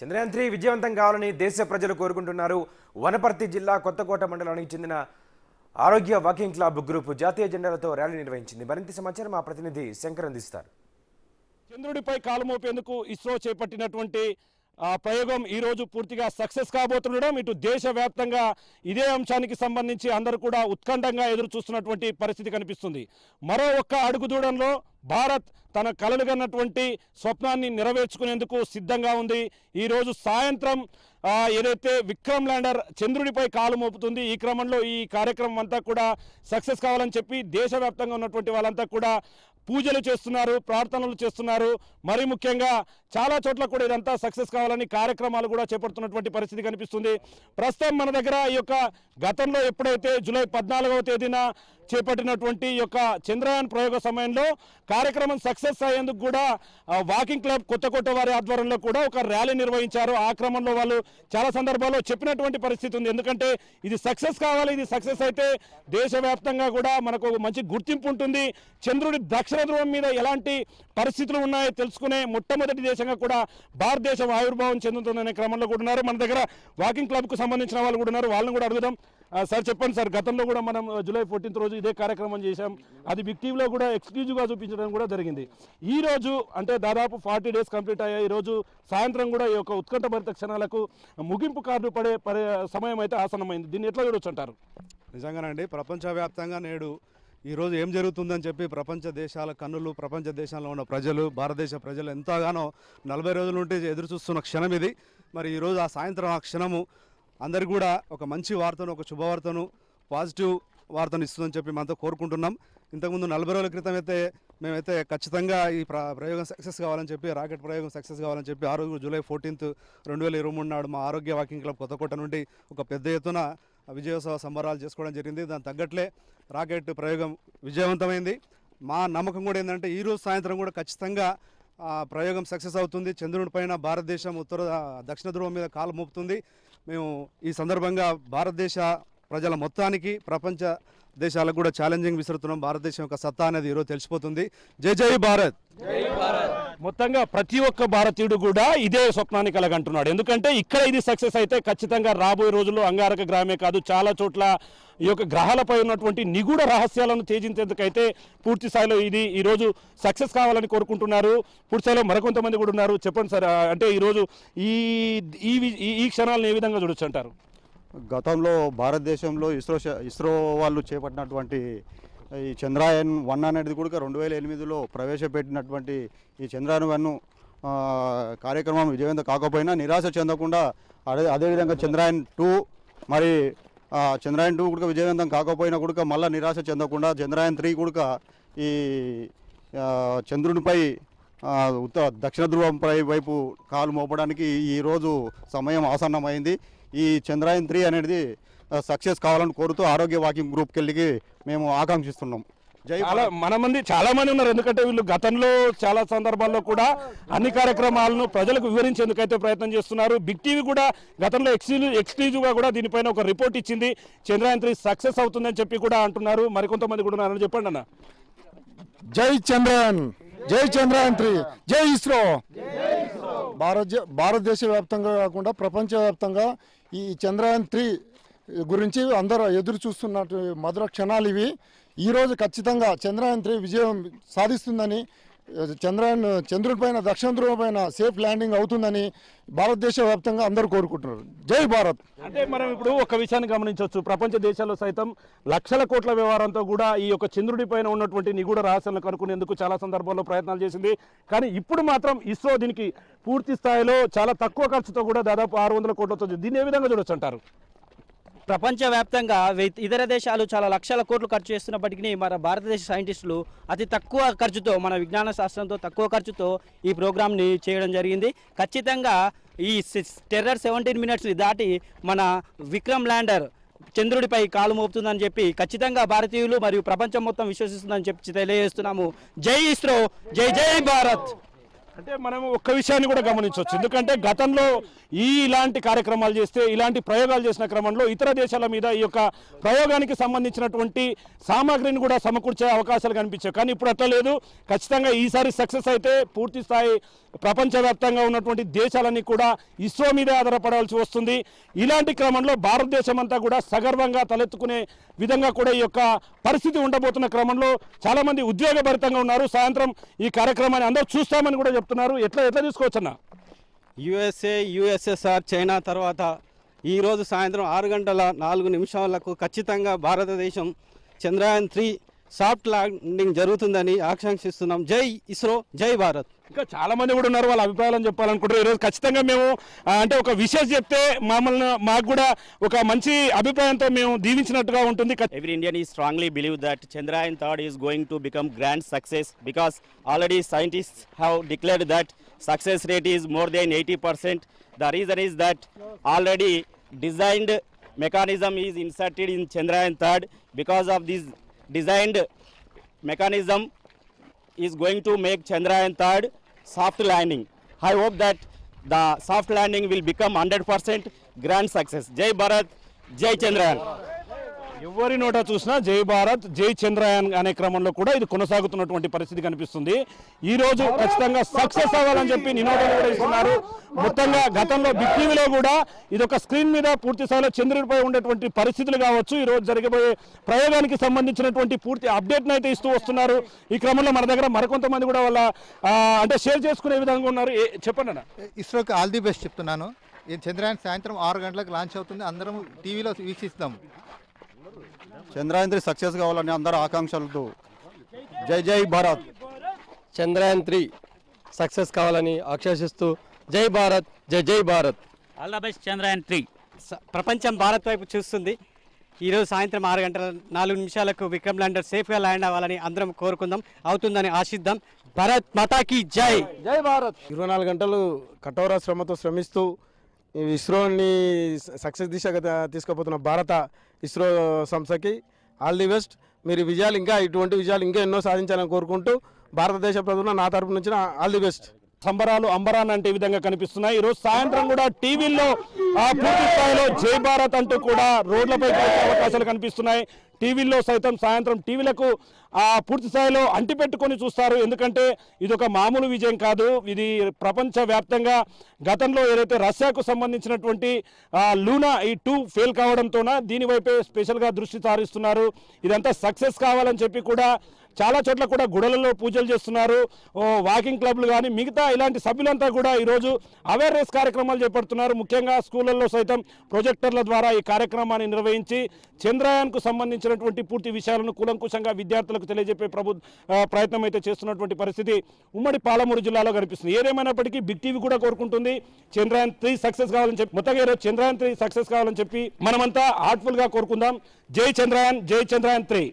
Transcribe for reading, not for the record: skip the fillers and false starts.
చంద్రయాన్-3 విజయవంతం కావాలని దేశ ప్రజలు కోరుకుంటున్నారు. వనపర్తి జిల్లా కొత్తకోట మండలానికి చెందిన ఆరోగ్య వాకింగ్ క్లబ్ గ్రూప్ జాతీయ జెండాలతో ర్యాలీ నిర్వహించింది. మరింత సమాచారం మా ప్రతినిధి శంకర్ అందిస్తారు. చంద్రుడిపై కాలు మోపేందుకు ఇస్రో చేపట్టినటువంటి ప్రయోగం ఈ రోజు పూర్తిగా సక్సెస్ కాబోతుండడం ఇటు దేశవ్యాప్తంగా ఇదే అంశానికి సంబంధించి అందరూ కూడా ఉత్కంఠంగా ఎదురు చూస్తున్నటువంటి పరిస్థితి కనిపిస్తుంది. మరో ఒక్క అడుగు దూడంలో భారత్ తన కలలుగన్నటువంటి స్వప్నాన్ని నెరవేర్చుకునేందుకు సిద్ధంగా ఉంది. ఈరోజు సాయంత్రం ఏదైతే విక్రమ్ ల్యాండర్ చంద్రుడిపై కాలు మోపుతుంది, ఈ క్రమంలో ఈ కార్యక్రమం అంతా కూడా సక్సెస్ కావాలని చెప్పి దేశవ్యాప్తంగా ఉన్నటువంటి వాళ్ళంతా కూడా పూజలు చేస్తున్నారు, ప్రార్థనలు చేస్తున్నారు. మరీ ముఖ్యంగా చాలా చోట్ల కూడా ఇదంతా సక్సెస్ కావాలని కార్యక్రమాలు కూడా చేపడుతున్నటువంటి పరిస్థితి కనిపిస్తుంది. ప్రస్తుతం మన దగ్గర ఈ యొక్క గతంలో ఎప్పుడైతే జూలై 14వ తేదీన చేపట్టినటువంటి ఈ యొక్క చంద్రయాన్ ప్రయోగ సమయంలో కార్యక్రమం సక్సెస్ అయ్యేందుకు కూడా వాకింగ్ క్లబ్ కొత్తకోట వారి ఆధ్వర్యంలో కూడా ఒక ర్యాలీ నిర్వహించారు. ఆ క్రమంలో వాళ్ళు చాలా సందర్భాల్లో చెప్పినటువంటి పరిస్థితి ఉంది. ఎందుకంటే ఇది సక్సెస్ కావాలి, ఇది సక్సెస్ అయితే దేశవ్యాప్తంగా కూడా మనకు మంచి గుర్తింపు ఉంటుంది, చంద్రుడి దక్షిణ ధ్రువం మీద ఎలాంటి పరిస్థితులు ఉన్నాయో తెలుసుకునే మొట్టమొదటి దేశంగా కూడా భారతదేశం ఆవిర్భావం చెందుతుందనే క్రమంలో కూడా ఉన్నారు. మన దగ్గర వాకింగ్ క్లబ్కు సంబంధించిన వాళ్ళు కూడా ఉన్నారు, వాళ్ళని కూడా అడుగుదాం. సార్ చెప్పండి సార్, గతంలో కూడా మనం జూలై 14 రోజు ఇదే కార్యక్రమం చేశాం, అది బిగ్ టీవీలో కూడా ఎక్స్క్లూజివ్గా చూపించడం కూడా జరిగింది. ఈ రోజు అంటే దాదాపు 40 days కంప్లీట్ అయ్యాయి. ఈరోజు సాయంత్రం కూడా ఈ యొక్క ఉత్కంఠభరిత క్షణాలకు ముగింపు కార్డు పడే సమయం అయితే ఆసన్నమైంది. దీన్ని ఎట్లా చూడొచ్చు అంటారు? నిజంగానండి, ప్రపంచవ్యాప్తంగా నేడు ఈరోజు ఏం జరుగుతుందని చెప్పి ప్రపంచ దేశాల కన్నులు, ప్రపంచ దేశాల్లో ఉన్న ప్రజలు, భారతదేశ ప్రజలు ఎంతగానో 40 రోజుల నుండి ఎదురు చూస్తున్న క్షణం ఇది. మరి ఈరోజు ఆ సాయంత్రం ఆ క్షణము అందరు కూడా ఒక మంచి వార్తను, ఒక శుభవార్తను, పాజిటివ్ వార్తను ఇస్తుందని చెప్పి మనతో కోరుకుంటున్నాం. ఇంతకుముందు 40 రోజుల క్రితం అయితే మేమైతే ఖచ్చితంగా ఈ ప్రయోగం సక్సెస్ కావాలని చెప్పి, రాకెట్ ప్రయోగం సక్సెస్ కావాలని చెప్పి ఆ రోజు జూలై 14, 2023 నాడు మా ఆరోగ్య వాకింగ్ క్లబ్ కొత్తకోట నుండి ఒక పెద్ద ఎత్తున విజయోత్సవ సంబరాలు చేసుకోవడం జరిగింది. దాని తగ్గట్లే రాకెట్ ప్రయోగం విజయవంతమైంది. మా నమ్మకం కూడా ఏంటంటే ఈరోజు సాయంత్రం కూడా ఖచ్చితంగా ప్రయోగం సక్సెస్ అవుతుంది. చంద్రుడి పైన భారతదేశం దక్షిణ ధ్రువం మీద కాలు మోపుతుంది. మేము ఈ సందర్భంగా భారతదేశ ప్రజల మొత్తానికి, ప్రపంచ దేశాలకు కూడా ఛాలెంజింగ్ విసురుతున్నాం. భారతదేశం యొక్క సత్తా అనేది ఈరోజు తెలిసిపోతుంది. జై జై భారత్. మొత్తంగా ప్రతి ఒక్క భారతీయుడు కూడా ఇదే స్వప్నాన్ని కలగంటున్నాడు. ఎందుకంటే ఇక్కడ ఇది సక్సెస్ అయితే ఖచ్చితంగా రాబోయే రోజుల్లో అంగారక గ్రామే కాదు, చాలా చోట్ల ఈ యొక్క గ్రహాలపై ఉన్నటువంటి నిగూఢ రహస్యాలను తేజించేందుకైతే పూర్తి స్థాయిలో ఇది ఈరోజు సక్సెస్ కావాలని కోరుకుంటున్నారు. పూర్తి స్థాయిలో మరికొంతమంది కూడా ఉన్నారు. చెప్పండి సార్, అంటే ఈరోజు ఈ ఈ క్షణాలను ఏ విధంగా చూడొచ్చు అంటారు? గతంలో భారతదేశంలో ఇస్రో వాళ్ళు చేపట్టినటువంటి ఈ చంద్రయాన్-1 అనేది కూడా 2008లో ప్రవేశపెట్టినటువంటి ఈ చంద్రయాన్-1 కార్యక్రమం విజయవంతం కాకపోయినా నిరాశ చెందకుండా అదేవిధంగా చంద్రయాన్-2 మరి చంద్రయాన్-2 కూడా విజయవంతం కాకపోయినా కూడా మళ్ళీ నిరాశ చెందకుండా చంద్రయాన్-3 కూడా ఈ చంద్రునిపై దక్షిణ ధ్రువంపై వైపు కాలు మోపడానికి ఈరోజు సమయం ఆసన్నమైంది. ఈ చంద్రయాన్-3 అనేది సక్సెస్ కావాలని కోరుతూ ఆరోగ్య వాకింగ్ గ్రూప్కి వెళ్ళి మేము ఆకాంక్షిస్తున్నాం. చాలా మంది ఉన్నారు. ఎందుకంటే వీళ్ళు గతంలో చాలా సందర్భాల్లో కూడా అన్ని కార్యక్రమాలను ప్రజలకు వివరించేందుకైతే ప్రయత్నం చేస్తున్నారు. బిగ్ టీవీ కూడా గతంలో ఎక్స్క్లూజివ్గా కూడా దీనిపైన ఒక రిపోర్ట్ ఇచ్చింది. చంద్రయాన్-3 సక్సెస్ అవుతుందని చెప్పి కూడా అంటున్నారు. మరికొంతమంది కూడా ఉన్నారని చెప్పండి అన్న. జై చంద్రయాన్, జై చంద్రయాన్-3, జై ఇస్రో. భారతదేశ వ్యాప్తంగా కాకుండా ప్రపంచవ్యాప్తంగా ఈ చంద్రయాన్-3 గురించి అందరూ ఎదురు చూస్తున్న మధుర క్షణాలు ఇవి. ఈరోజు ఖచ్చితంగా చంద్రయాన్-3 విజయం సాధిస్తుందని, చంద్రుడిపైన దక్షిణ ధ్రువం పైన సేఫ్ ల్యాండింగ్ అవుతుందని భారతదేశ వ్యాప్తంగా అందరూ కోరుకుంటున్నారు. జై భారత్. అంటే మనం ఇప్పుడు ఒక విషయాన్ని గమనించవచ్చు, ప్రపంచ దేశాల్లో సైతం లక్షల కోట్ల వ్యవహారంతో కూడా ఈ యొక్క చంద్రుడి పైన ఉన్నటువంటి నిగూఢ రహస్యాలను కనుక్కునేందుకు చాలా సందర్భాల్లో ప్రయత్నాలు చేసింది. కానీ ఇప్పుడు మాత్రం ఇస్రో దీనికి పూర్తి స్థాయిలో చాలా తక్కువ ఖర్చుతో కూడా దాదాపు 600 కోట్లతో దీన్ని ఏ విధంగా చూడొచ్చు అంటారు? ప్రపంచవ్యాప్తంగా ఇతర దేశాలు చాలా లక్షల కోట్లు ఖర్చు చేస్తున్నప్పటికీ మన భారతదేశ సైంటిస్టులు అతి తక్కువ ఖర్చుతో, మన విజ్ఞాన శాస్త్రంతో తక్కువ ఖర్చుతో ఈ ప్రోగ్రామ్ని చేయడం జరిగింది. ఖచ్చితంగా ఈ టెర్రర్ 17 minutesని దాటి మన విక్రమ్ ల్యాండర్ చంద్రుడిపై కాలు మోపుతుందని చెప్పి ఖచ్చితంగా భారతీయులు మరియు ప్రపంచం మొత్తం విశ్వసిస్తుందని చెప్పి తెలియజేస్తున్నాము. జై ఇస్రో, జై జై భారత్. అంటే మనం ఒక విషయాన్ని కూడా గమనించొచ్చు ఎందుకంటే గతంలో ఇలాంటి కార్యక్రమాలు చేస్తే ఇలాంటి ప్రయోగాలు చేసిన క్రమంలో ఇతర దేశాల మీద ఈ యొక్క ప్రయోగానికి సంబంధించినటువంటి సామాగ్రిని కూడా సమకూర్చే అవకాశాలు కనిపించాయి కానీ ఇప్పుడు అట్లా లేదు ఖచ్చితంగా ఈసారి సక్సెస్ అయితే పూర్తి స్థాయి ప్రపంచవ్యాప్తంగా ఉన్నటువంటి దేశాలన్నీ కూడా ఇస్రో మీద ఆధారపడాల్సి వస్తుంది ఇలాంటి క్రమంలో భారతదేశం అంతా కూడా సగర్వంగా తలెత్తుకునే విధంగా కూడా ఈ యొక్క పరిస్థితి ఉండబోతున్న క్రమంలో చాలా మంది ఉద్వేగభరితంగా ఉన్నారు సాయంత్రం ఈ కార్యక్రమాన్ని అందరూ చూస్తామని కూడా यूएसए यूएसएसआर चाइना तर्वाता सायंत्रम 6 గంటల 4 నిమిషాలకు ఖచ్చితంగా భారతదేశం చంద్రయాన్-3 సాఫ్ట్ ల్యాండింగ్ జరుగుతుందని ఆకాంక్షిస్తున్నాం జై ఇస్రో జై భారత్ ఇంకా చాలా మంది కూడా ఉన్నారు వాళ్ళ అభిప్రాయాలను చెప్పాలనుకుంటారు ఈ రోజు ఖచ్చితంగా మేము అంటే ఒక విశేషం చెప్తే మామల్ని మాకు కూడా ఒక మంచి అభిప్రాయంతో మేము దీవించినట్టుగా ఉంటుంది every Indian I strongly believe that Chandrayaan three is going to become grand success because already scientists have declared that success rate is more than 80% the reason is that already designed mechanism is inserted in Chandrayaan three because of this designed mechanism is going to make Chandrayaan-3 soft landing. I hope that the soft landing will become 100% grand success. Jai Bharat, Jai Chandrayaan. ఎవరి నోట చూసినా జై భారత్ జై చంద్రయాన్ అనే క్రమంలో కూడా ఇది కొనసాగుతున్నటువంటి పరిస్థితి కనిపిస్తుంది ఈ రోజు ఖచ్చితంగా సక్సెస్ అవ్వాలని చెప్పి నినాదాలు కూడా ఇస్తున్నారు మొత్తంగా గతంలో బిగ్ టీవీలో కూడా ఇది ఒక స్క్రీన్ మీద పూర్తి స్థాయిలో చంద్రుడిపై ఉండేటువంటి పరిస్థితులు కావచ్చు ఈ రోజు జరగబోయే ప్రయోగానికి సంబంధించినటువంటి పూర్తి అప్డేట్ను అయితే ఇస్తూ వస్తున్నారు ఈ క్రమంలో మన దగ్గర మరికొంతమంది కూడా వాళ్ళ అంటే షేర్ చేసుకునే విధంగా ఉన్నారు చెప్పండి అన్న ఇస్రోకి ఆల్ ది బెస్ట్ చెప్తున్నాను ఈ చంద్రయాన్ సాయంత్రం 6 గంటలకు లాంచ్ అవుతుంది అందరం టీవీలో వీక్షిస్తాము चंद्रयान-3 सक्सेस కావాలని అందరూ ఆకాంక్షలతో జై జై భారత్ చంద్రయాన్-3 సక్సెస్ కావాలని ఆకాంక్షిస్తూ జై భారత్ జై జై Bharat all the best Chandrayaan three ప్రపంచం భారత్ వైపు చూస్తుంది ఈ రోజు సాయంత్రం 6 గంటల 4 నిమిషాలకు విక్రమ్ ల్యాండర్ సేఫ్ గా ల్యాండ్ అవ్వాలని అందరం కోరుకుందాం అవుతుందని ఆశిద్దాం భారత్ మాతాకి జై జై భారత్ 24 గంటలు కఠోర శ్రమతో శ్రమిస్తూ ఇస్రోని సక్సెస్ దిశగా తీసుకుపోతున్న భారత ఇస్రో సంస్థకి ఆల్ ది బెస్ట్ మీరు విజయాలు ఇంకా ఇటువంటి విజయాలు ఇంకా ఎన్నో సాధించాలని కోరుకుంటూ భారతదేశ ప్రజలను నా తరపు నుంచి ఆల్ ది బెస్ట్ సంబరాలు అంబరాన్ అంటే ఈ విధంగా కనిపిస్తున్నాయి ఈరోజు సాయంత్రం కూడా టీవీల్లో పూర్తి స్థాయిలో జై భారత్ అంటూ కూడా రోడ్లపై అవకాశాలు కనిపిస్తున్నాయి టీవీల్లో సైతం సాయంత్రం టీవీలకు పూర్తి స్థాయిలో అంటిపెట్టుకొని చూస్తారు ఎందుకంటే ఇది ఒక మామూలు విజయం కాదు ఇది ప్రపంచవ్యాప్తంగా గతంలో ఏదైతే రష్యాకు సంబంధించినటువంటి లూనా ఈ 2 ఫెయిల్ కావడంతోన దీనివైపే స్పెషల్గా దృష్టి సారిస్తున్నారు ఇదంతా సక్సెస్ కావాలని చెప్పి కూడా చాలా చోట్ల కూడా గుడలలో పూజలు చేస్తున్నారు వాకింగ్ క్లబ్లు కానీ మిగతా ఇలాంటి సభ్యులంతా కూడా ఈరోజు అవేర్నెస్ కార్యక్రమాలు చేపడుతున్నారు ముఖ్యంగా స్కూళ్ళల్లో సైతం ప్రొజెక్టర్ల ద్వారా ఈ కార్యక్రమాన్ని నిర్వహించి చంద్రయాన్కు సంబంధించినటువంటి పూర్తి విషయాలను కూలంకుశంగా విద్యార్థులకు తెలియజెప్పే ప్రయత్నం అయితే చేస్తున్నటువంటి పరిస్థితి ఉమ్మడి పాలమూరు జిల్లాలో కనిపిస్తుంది ఏదేమైనప్పటికీ బిగ్ టీవీ కూడా కోరుకుంటుంది చంద్రయాన్-3 సక్సెస్ కావాలని చెప్పి మొత్తంగా ఈరోజు చంద్రయాన్-3 సక్సెస్ కావాలని చెప్పి మనమంతా హార్ట్ఫుల్గా కోరుకుందాం జై చంద్రయాన్ జై చంద్రయాన్-3